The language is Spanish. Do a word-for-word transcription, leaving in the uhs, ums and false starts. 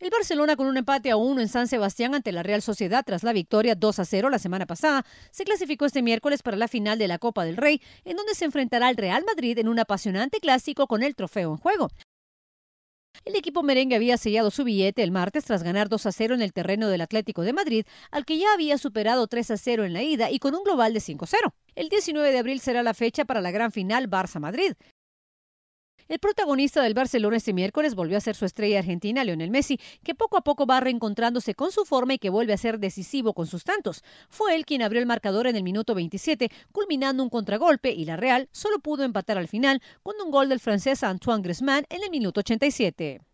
El Barcelona, con un empate a uno en San Sebastián ante la Real Sociedad tras la victoria dos a cero la semana pasada, se clasificó este miércoles para la final de la Copa del Rey, en donde se enfrentará al Real Madrid en un apasionante clásico con el trofeo en juego. El equipo merengue había sellado su billete el martes tras ganar dos a cero en el terreno del Atlético de Madrid, al que ya había superado tres a cero en la ida y con un global de cinco a cero. El diecinueve de abril será la fecha para la gran final Barça-Madrid. El protagonista del Barcelona este miércoles volvió a ser su estrella argentina, Lionel Messi, que poco a poco va reencontrándose con su forma y que vuelve a ser decisivo con sus tantos. Fue él quien abrió el marcador en el minuto veintisiete, culminando un contragolpe, y la Real solo pudo empatar al final con un gol del francés Antoine Griezmann en el minuto ochenta y siete.